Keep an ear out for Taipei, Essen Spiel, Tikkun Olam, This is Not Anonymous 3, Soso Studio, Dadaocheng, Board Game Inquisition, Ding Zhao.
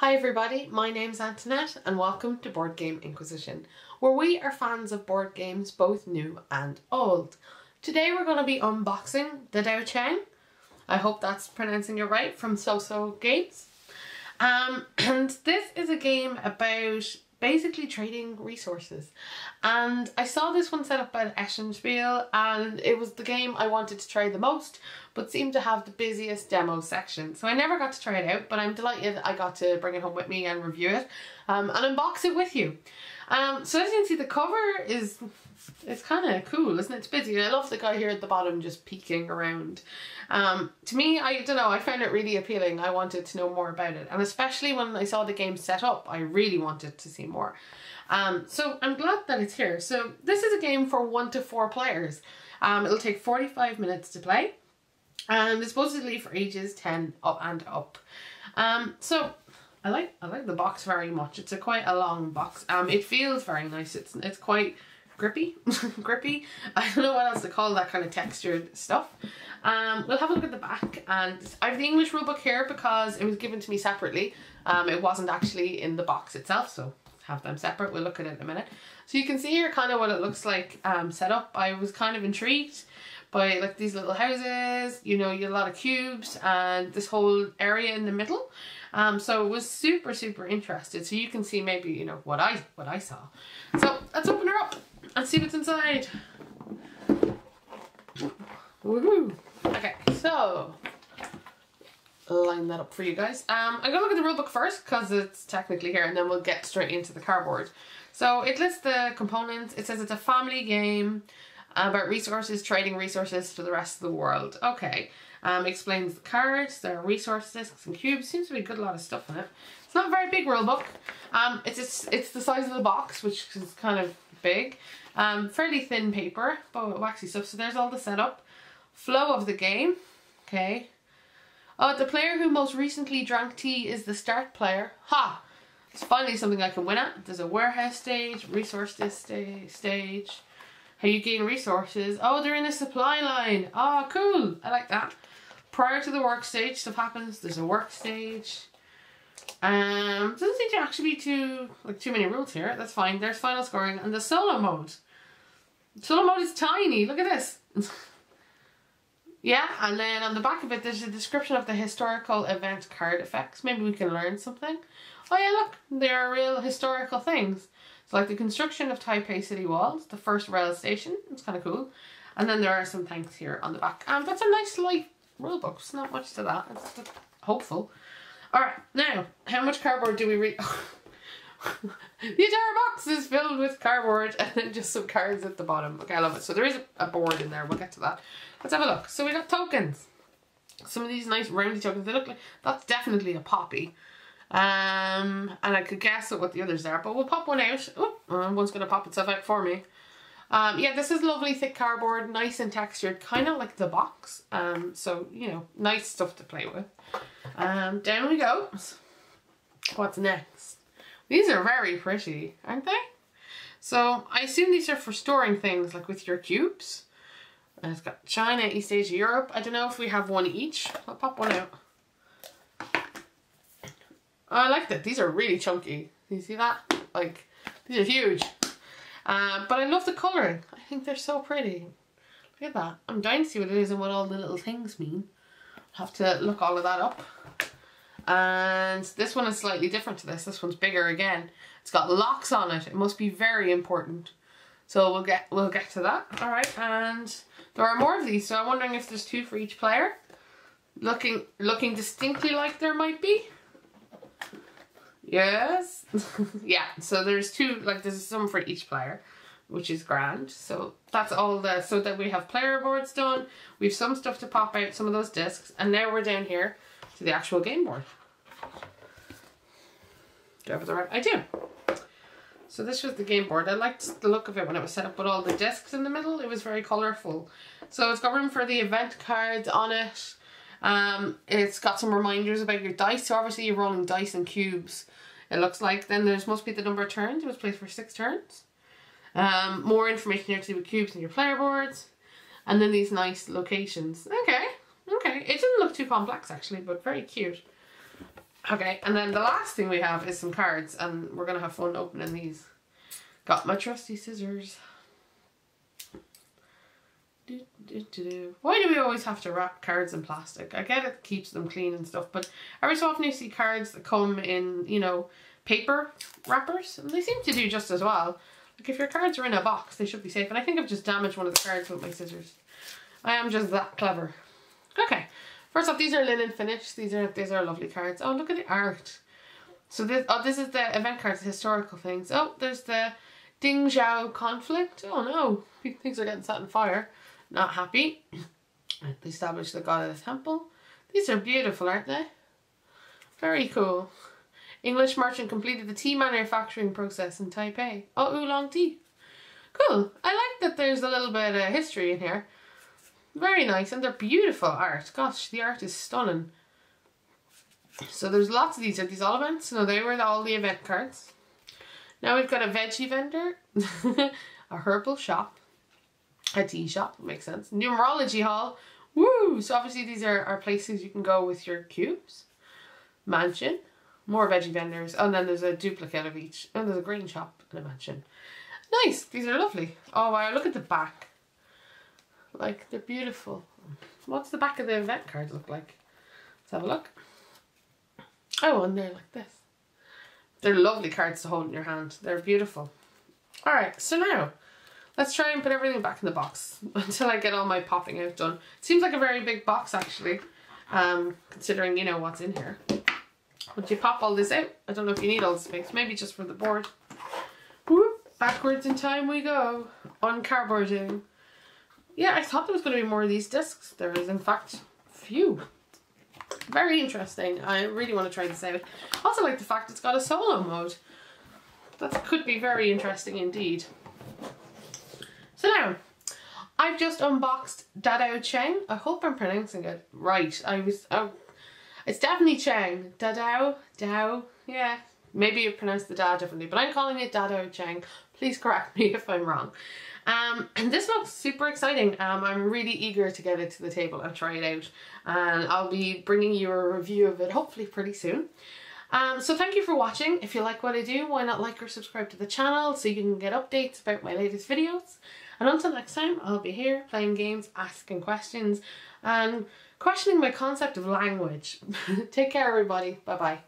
Hi everybody, my name's Antoinette and welcome to Board Game Inquisition, where we are fans of board games both new and old. Today we're going to be unboxing Dadaocheng, I hope that's pronouncing it right, from Soso Games. And this is a game about basically trading resources. And I saw this one set up at Essen Spiel and it was the game I wanted to try the most, but seemed to have the busiest demo section. So I never got to try it out, but I'm delighted I got to bring it home with me and review it and unbox it with you. So as you can see, the cover is, it's kind of cool, isn't it? It's busy. I love the guy here at the bottom just peeking around. To me, I don't know, I found it really appealing. I wanted to know more about it. And especially when I saw the game set up, I really wanted to see more. So I'm glad that it's here. So this is a game for 1 to 4 players. It'll take 45 minutes to play. And it's supposedly for ages 10 and up. So I like the box very much. It's quite a long box. It feels very nice. It's quite grippy, I don't know what else to call that kind of textured stuff. We'll have a look at the back, and I have the English rulebook here because it was given to me separately. It wasn't actually in the box itself, so have them separate. We'll look at it in a minute. So you can see here kind of what it looks like set up. I was kind of intrigued by like these little houses, you know, you have a lot of cubes and this whole area in the middle. So it was super interested. So you can see maybe, you know, what I saw. So let's open her up and see what's inside. Woohoo! Okay, so line that up for you guys. I'm gonna look at the rulebook first because it's technically here, and then we'll get straight into the cardboard. So it lists the components. It says it's a family game about resources, trading resources to the rest of the world. Okay. Explains the cards, there are resource discs and cubes. Seems to be a good lot of stuff in it. It's not a very big rulebook. It's the size of the box, which is kind of big. Fairly thin paper, but waxy stuff. So there's all the setup, flow of the game. Okay. Oh, the player who most recently drank tea is the start player. Ha! It's finally something I can win at. There's a warehouse stage, resource disc stage. How you gain resources. Oh, they're in a supply line. Oh, cool. I like that. Prior to the work stage, stuff happens. There's a work stage. Doesn't seem to actually be too many rules here. That's fine. There's final scoring and the solo mode. Solo mode is tiny. Look at this. Yeah, and then on the back of it, there's a description of the historical event card effects. Maybe we can learn something. Oh yeah, look, there are real historical things. So like the construction of Taipei city walls, the first rail station, it's kind of cool. And then there are some thanks here on the back. That's a nice light rulebook, it's not much to that, it's just hopeful. All right, now, how much cardboard do we read? The entire box is filled with cardboard and then just some cards at the bottom. Okay, I love it. So there is a board in there, we'll get to that. Let's have a look. So we got tokens. Some of these nice roundy tokens, they look like, that's definitely a poppy. And I could guess at what the others are, but we'll pop one out. Oh, one's gonna pop itself out for me. Yeah, this is lovely thick cardboard, nice and textured, kind of like the box. So, you know, nice stuff to play with. Down we go. What's next? These are very pretty, aren't they? So I assume these are for storing things like with your cubes. And it's got China, East Asia, Europe. I don't know if we have one each. I'll pop one out. Oh, I like that. These are really chunky. You see that? Like, these are huge. But I love the colouring. I think they're so pretty. Look at that. I'm dying to see what it is and what all the little things mean. I'll have to look all of that up. And this one is slightly different to this. This one's bigger again. It's got locks on it. It must be very important. So we'll get to that. All right. And there are more of these. So I'm wondering if there's 2 for each player. Looking distinctly like there might be. Yes. Yeah. So there's 2. Like there's some for each player, which is grand. So that's all the. So that we have player boards done. We've some stuff to pop out. Some of those discs. And now we're down here. The actual game board. Do I have the right? I do. So this was the game board. I liked the look of it when it was set up with all the discs in the middle. It was very colourful. So it's got room for the event cards on it. It's got some reminders about your dice. So obviously you're rolling dice and cubes. It looks like. Then there's must be the number of turns. It was played for 6 turns. More information here to do with cubes and your player boards. And then these nice locations. Okay. Okay, it didn't look too complex actually, but very cute. Okay, and then the last thing we have is some cards, and we're going to have fun opening these. Got my trusty scissors. Why do we always have to wrap cards in plastic? I get it keeps them clean and stuff, but every so often you see cards that come in, you know, paper wrappers, and they seem to do just as well. Like if your cards are in a box, they should be safe. And I think I've just damaged one of the cards with my scissors. I am just that clever. Okay, first off, these are linen finish. These are lovely cards. Oh, look at the art. So this, oh, this is the event cards, the historical things. Oh, there's the Ding Zhao conflict. Oh no, things are getting set on fire. Not happy. They established the god of the temple. These are beautiful, aren't they? Very cool. English merchant completed the tea manufacturing process in Taipei. Oh, oolong tea. Cool. I like that there's a little bit of history in here. Very nice, and they're beautiful art. Gosh, the art is stunning. So there's lots of these. Are these all events? No, they were all the event cards. Now we've got a veggie vendor, a herbal shop, a tea shop, makes sense. Numerology hall. Woo! So obviously these are places you can go with your cubes. Mansion. More veggie vendors. And then there's a duplicate of each. And there's a green shop and a mansion. Nice! These are lovely. Oh wow, look at the back. Like, they're beautiful. What's the back of the event card look like? Let's have a look. Oh, and they're like this. They're lovely cards to hold in your hand. They're beautiful. Alright, so now let's try and put everything back in the box until I get all my popping out done. It seems like a very big box actually, considering, you know, what's in here. Once you pop all this out, I don't know if you need all the space, maybe just for the board. Whoop, backwards in time we go, on cardboarding. Yeah, I thought there was going to be more of these discs. There is in fact few. Very interesting. I really want to try this out. I also like the fact it's got a solo mode. That could be very interesting indeed. So now, I've just unboxed Dadaocheng. I hope I'm pronouncing it right. It's definitely Cheng. Dadao, Dao, yeah. Maybe you pronounce the Da differently, but I'm calling it Dadaocheng. Please correct me if I'm wrong. And this looks super exciting. I'm really eager to get it to the table and try it out. And I'll be bringing you a review of it hopefully pretty soon. So thank you for watching. If you like what I do, why not like or subscribe to the channel so you can get updates about my latest videos. And until next time, I'll be here playing games, asking questions, and questioning my concept of language. Take care, everybody. Bye-bye.